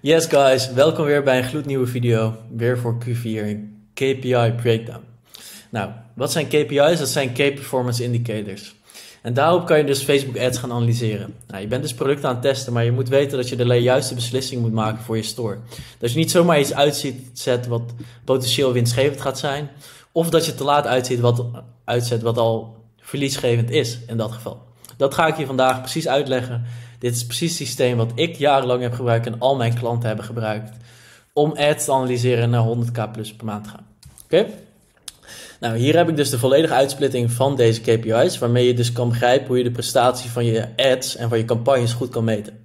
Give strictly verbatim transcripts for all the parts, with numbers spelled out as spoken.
Yes guys, welkom weer bij een gloednieuwe video, weer voor Q vier, een K P I breakdown. Nou, wat zijn K P I's? Dat zijn Key Performance Indicators. En daarop kan je dus Facebook Ads gaan analyseren. Nou, je bent dus producten aan het testen, maar je moet weten dat je de juiste beslissing moet maken voor je store. Dat je niet zomaar iets uitzet wat potentieel winstgevend gaat zijn, of dat je te laat uitzet wat, uitzet wat al verliesgevend is in dat geval. Dat ga ik je vandaag precies uitleggen. Dit is precies het systeem wat ik jarenlang heb gebruikt en al mijn klanten hebben gebruikt om ads te analyseren en naar honderd k plus per maand te gaan. Oké? Okay? Nou, hier heb ik dus de volledige uitsplitting van deze K P I's, waarmee je dus kan begrijpen hoe je de prestatie van je ads en van je campagnes goed kan meten.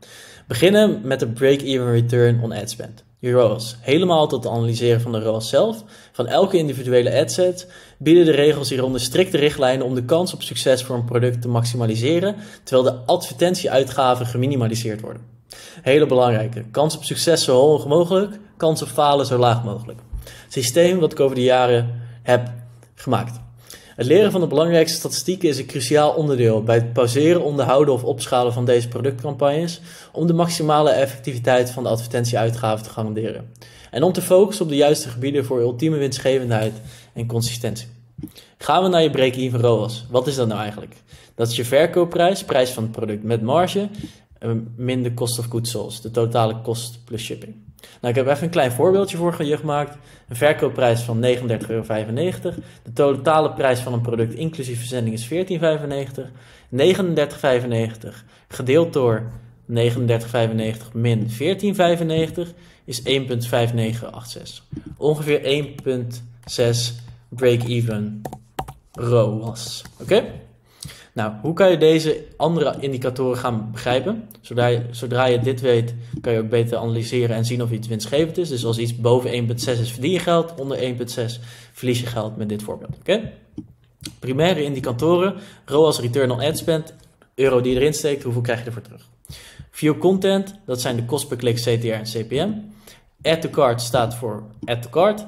Beginnen met de break-even return on ad spend, je R O A S. Helemaal tot het analyseren van de R O A S zelf, van elke individuele adset, bieden de regels hieronder strikte richtlijnen om de kans op succes voor een product te maximaliseren, terwijl de advertentieuitgaven geminimaliseerd worden. Hele belangrijke, kans op succes zo hoog mogelijk, kans op falen zo laag mogelijk. Systeem wat ik over de jaren heb gemaakt. Het leren van de belangrijkste statistieken is een cruciaal onderdeel bij het pauzeren, onderhouden of opschalen van deze productcampagnes om de maximale effectiviteit van de advertentieuitgaven te garanderen. En om te focussen op de juiste gebieden voor ultieme winstgevendheid en consistentie. Gaan we naar je break-even R O A S. Wat is dat nou eigenlijk? Dat is je verkoopprijs, prijs van het product met marge, minder cost of goods sold, de totale kost plus shipping. Nou, ik heb even een klein voorbeeldje voor je gemaakt. Een verkoopprijs van negenendertig euro vijfennegentig. De totale prijs van een product inclusief verzending is veertien euro vijfennegentig. negenendertig euro vijfennegentig gedeeld door negenendertig euro vijfennegentig min veertien euro vijfennegentig is één komma vijf negen acht zes. Ongeveer één komma zes break-even R O A S. Oké? Okay? Nou, hoe kan je deze andere indicatoren gaan begrijpen? Zodra je, zodra je dit weet, kan je ook beter analyseren en zien of iets winstgevend is. Dus als iets boven één komma zes is, verdien je geld. Onder één komma zes verlies je geld met dit voorbeeld. Okay? Primaire indicatoren, R O A S, return on ad spend, euro die je erin steekt, hoeveel krijg je ervoor terug? View content, dat zijn de kost per klik, C T R en C P M. Add to cart staat voor add to cart.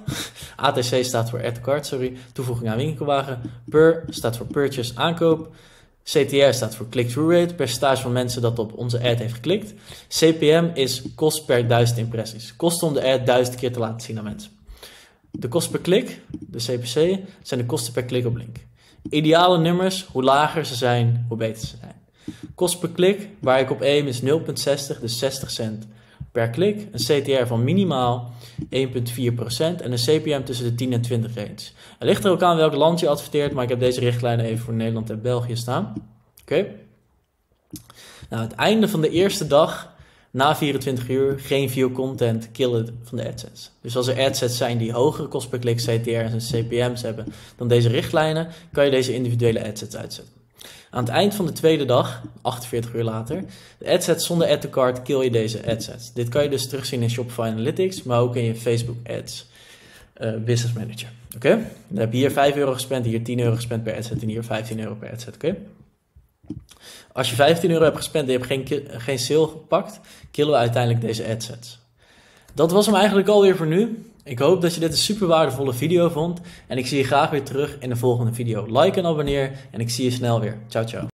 A T C staat voor add to cart, sorry. Toevoeging aan winkelwagen. Per staat voor purchase, aankoop. C T R staat voor click-through rate, percentage van mensen dat op onze ad heeft geklikt. C P M is kost per duizend impressies. Kost om de ad duizend keer te laten zien aan mensen. De kost per klik, de C P C, zijn de kosten per klik op link. Ideale nummers, hoe lager ze zijn, hoe beter ze zijn. Kost per klik, waar ik op aim, is nul komma zestig, dus zestig cent per klik. Een C T R van minimaal één komma vier procent en een C P M tussen de tien en twintig range. Het ligt er ook aan welk land je adverteert, maar ik heb deze richtlijnen even voor Nederland en België staan. Oké. Okay. Nou, het einde van de eerste dag, na vierentwintig uur, geen view content, killen van de adsets. Dus als er adsets zijn die hogere kost per klik, C T R's en C P M's hebben dan deze richtlijnen, kan je deze individuele adsets uitzetten. Aan het eind van de tweede dag, achtenveertig uur later, de adsets zonder add to cart, kill je deze adsets. Dit kan je dus terugzien in Shopify Analytics, maar ook in je Facebook Ads uh, Business Manager. Oké? Okay? Dan heb je hier vijf euro gespend, hier tien euro gespend per adset en hier vijftien euro per adset. Oké? Okay? Als je vijftien euro hebt gespend en je hebt geen, geen sale gepakt, killen we uiteindelijk deze adsets. Dat was hem eigenlijk alweer voor nu. Ik hoop dat je dit een super waardevolle video vond en ik zie je graag weer terug in de volgende video. Like en abonneer en ik zie je snel weer. Ciao, ciao.